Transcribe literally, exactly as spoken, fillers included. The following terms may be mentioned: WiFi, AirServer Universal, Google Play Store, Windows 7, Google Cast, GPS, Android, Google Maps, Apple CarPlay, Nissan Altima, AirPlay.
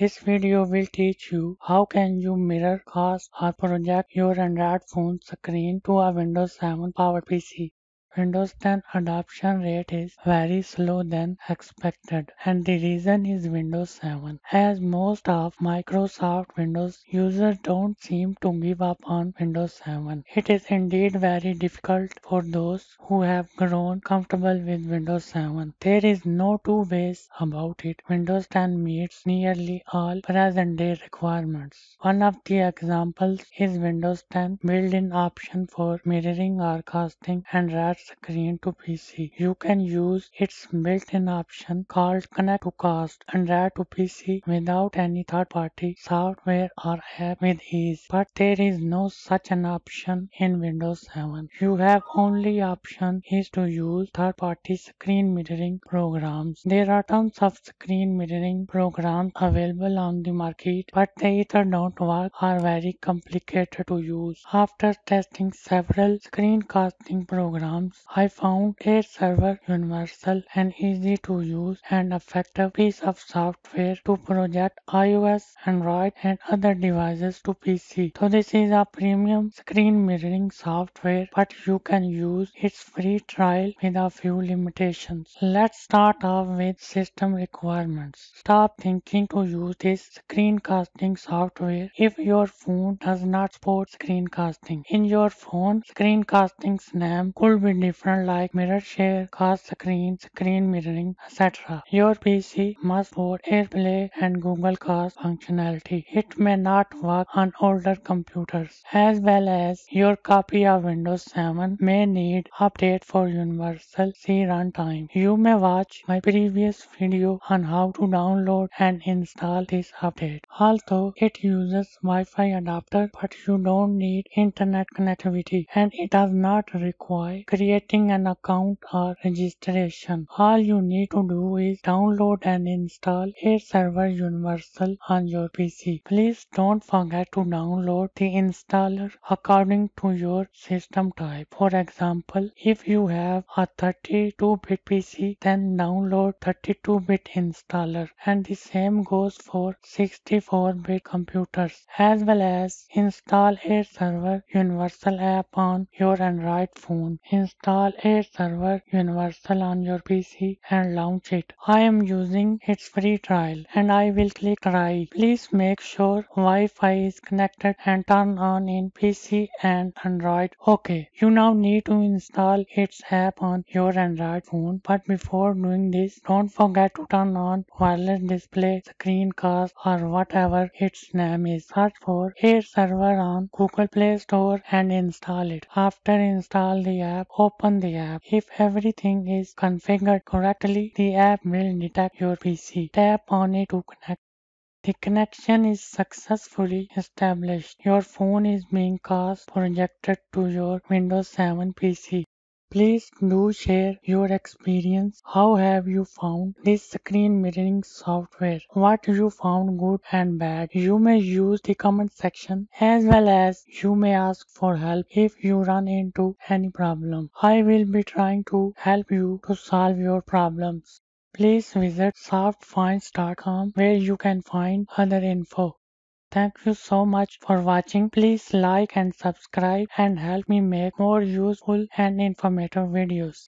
This video will teach you how can you mirror cast or project your Android phone screen to a Windows seven powered P C. Windows ten adoption rate is very slow than expected, and the reason is Windows seven, as most of Microsoft Windows users don't seem to give up on Windows seven. It is indeed very difficult for those who have grown comfortable with Windows seven. There is no two ways about it. Windows ten meets nearly all present-day requirements. One of the examples is Windows ten built-in option for mirroring or casting Android screen to P C. You can use its built-in option called Connect to Cast Android to P C without any third-party software or app with ease, but there is no such an option in Windows seven. You have only option is to use third-party screen mirroring programs. There are tons of screen mirroring programs available on the market, but they either don't work or very complicated to use. After testing several screen casting programs, I found AirServer Universal an easy to use and effective piece of software to project iOS, Android and other devices to P C. So this is a premium screen mirroring software, but you can use its free trial with a few limitations. Let's start off with system requirements. Stop thinking to use this screen casting software if your phone does not support screen casting. In your phone, screen casting's name could will be different, like mirror share, cast screen, screen mirroring, et cetera. Your P C must support AirPlay and Google Cast functionality. It may not work on older computers, as well as your copy of Windows seven may need update for Universal C runtime. You may watch my previous video on how to download and install this update. Although it uses Wi-Fi adapter, but you don't need internet connectivity, and it does not require creating an account or registration. All you need to do is download and install AirServer Universal on your P C. Please don't forget to download the installer according to your system type. For example, if you have a thirty-two bit P C, then download thirty-two bit installer, and the same goes for sixty-four bit computers, as well as install AirServer Universal app on your Android phone. Install AirServer Universal on your P C and launch it. I am using its free trial and I will click try. Please make sure Wi-Fi is connected and turn on in P C and Android. OK. You now need to install its app on your Android phone, but before doing this, don't forget to turn on wireless display, screen cast or whatever its name is. Search for AirServer on Google Play Store and install it. After install the app, open the app. If everything is configured correctly, the app will detect your P C. Tap on it to connect. The connection is successfully established. Your phone is being cast projected to your Windows seven P C. Please do share your experience. How have you found this screen mirroring software? What you found good and bad? You may use the comment section, as well as you may ask for help if you run into any problem. I will be trying to help you to solve your problems. Please visit soft finds dot com where you can find other info. Thank you so much for watching. Please like and subscribe and help me make more useful and informative videos.